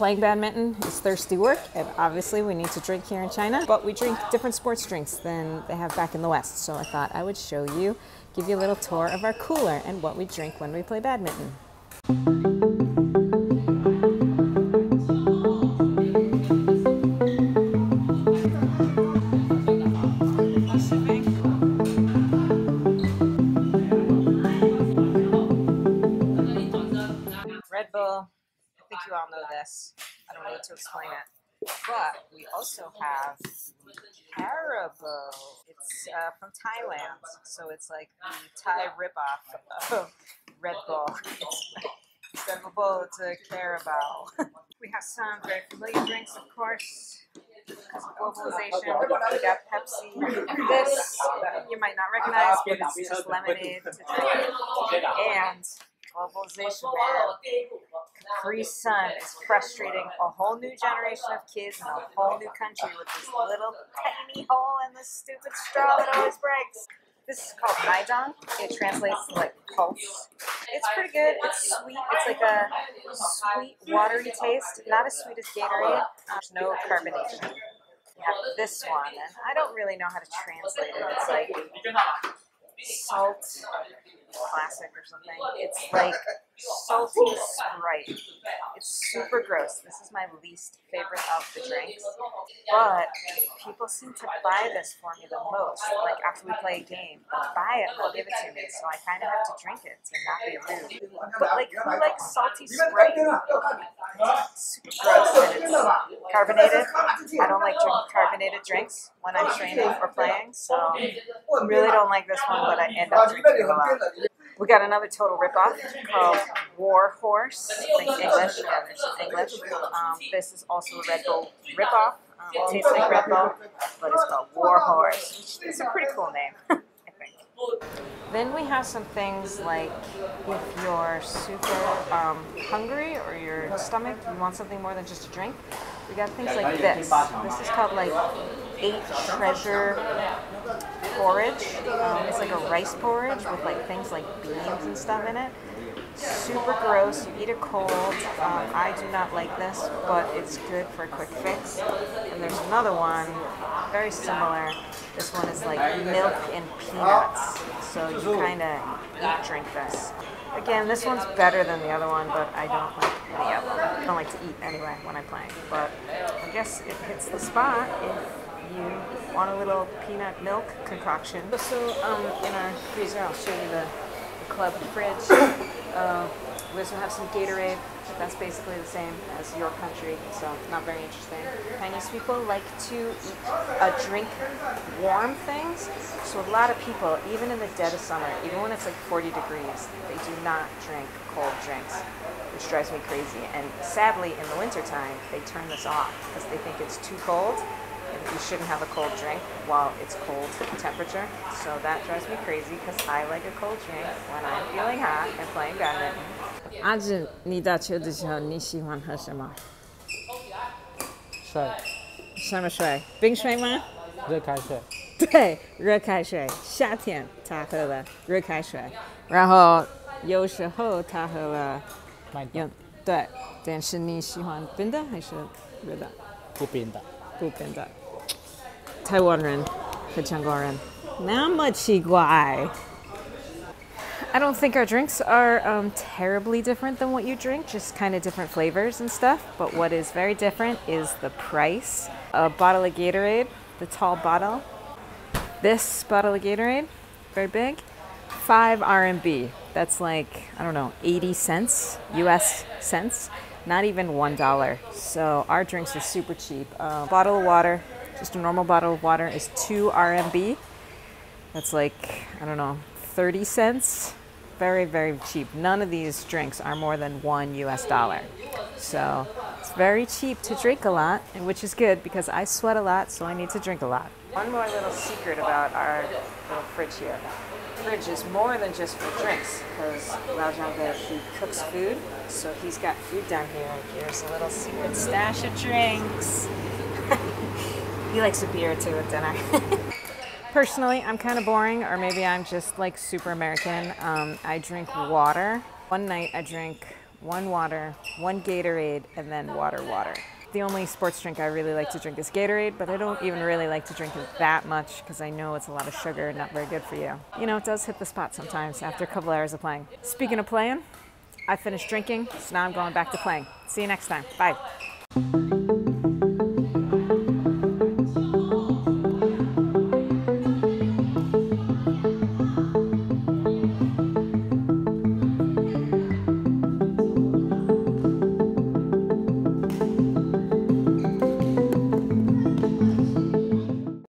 Playing badminton is thirsty work, and obviously we need to drink here in China, but we drink different sports drinks than they have back in the West. So I thought I would show you, give you a little tour of our cooler and what we drink when we play badminton. Red Bull, I think you all know this. I don't need to explain it. But we also have Carabao. It's from Thailand, so it's like the Thai ripoff of Red Bull. Instead of a bowl, it's a Carabao. We have some very familiar drinks, of course, because of globalization. We got Pepsi. This you might not recognize, but it's just lemonade to drink. And globalization, man. Free Sun is frustrating a whole new generation of kids in a whole new country with this little tiny hole in this stupid straw that always breaks. This is called Dong. It translates to like pulse. It's pretty good. It's sweet. It's like a sweet, watery taste. Not as sweet as Gatorade. There's no carbonation. You have this one, and I don't really know how to translate it. It's like salt classic or something. It's like salty Sprite. It's super gross. This is my least favorite of the drinks, but people seem to buy this for me the most. Like after we play a game, they'll buy it, they'll give it to me, so I kind of have to drink it to not be rude. But like, who likes salty Sprite? It's super gross and it's carbonated. I don't like drinking carbonated drinks when I'm training or playing, so I really don't like this one, but I end up drinking it a lot. We got another total ripoff called War Horse. I think English. Yeah, this is English. This is also a Red Bull ripoff. It tastes like Red Bull, but it's called War Horse. It's a pretty cool name, I think. Then we have some things like if you're super hungry or your stomach, you want something more than just a drink. We got things like this. This is called like 8 Treasure porridge. It's like a rice porridge with like things like beans and stuff in it. Super gross. You eat it cold. I do not like this, but it's good for a quick fix. And there's another one very similar. This one is like milk and peanuts. So you kind of eat drink this. Again, this one's better than the other one, but I don't like any of them. I don't like to eat anyway when I'm playing, but I guess it hits the spot if you want a little peanut milk concoction. So in our freezer, I'll show you the club fridge. We also have some Gatorade, but that's basically the same as your country, so not very interesting. Chinese people like to eat, drink warm things, so a lot of people, even in the dead of summer, even when it's like 40 degrees, they do not drink cold drinks, which drives me crazy. And sadly, in the wintertime, they turn this off because they think it's too cold, and you shouldn't have a cold drink while it's cold temperature. So that drives me crazy because I like a cold drink when I'm feeling hot and playing badminton. Ajun, you like to drink? 台湾人和香港人那么奇怪. I don't think our drinks are terribly different than what you drink, just kind of different flavors and stuff. But what is very different is the price. A bottle of Gatorade, the tall bottle. This bottle of Gatorade, very big, 5 RMB. That's like, I don't know, 80 cents, US cents, not even $1. So our drinks are super cheap. A bottle of water, just a normal bottle of water, is 2 RMB. That's like, I don't know, 30 cents. Very, very cheap. None of these drinks are more than $1. So it's very cheap to drink a lot, which is good because I sweat a lot, so I need to drink a lot. One more little secret about our little fridge here. The fridge is more than just for drinks because Lao Zhang, he cooks food, so he's got food down here. Here's a little secret stash of drinks. He likes a beer too at dinner. Personally, I'm kind of boring, or maybe I'm just like super American. I drink water. One night I drank one water, one Gatorade, and then water. The only sports drink I really like to drink is Gatorade, but I don't even really like to drink it that much because I know it's a lot of sugar and not very good for you. You know, it does hit the spot sometimes after a couple hours of playing. Speaking of playing, I finished drinking, so now I'm going back to playing. See you next time. Bye.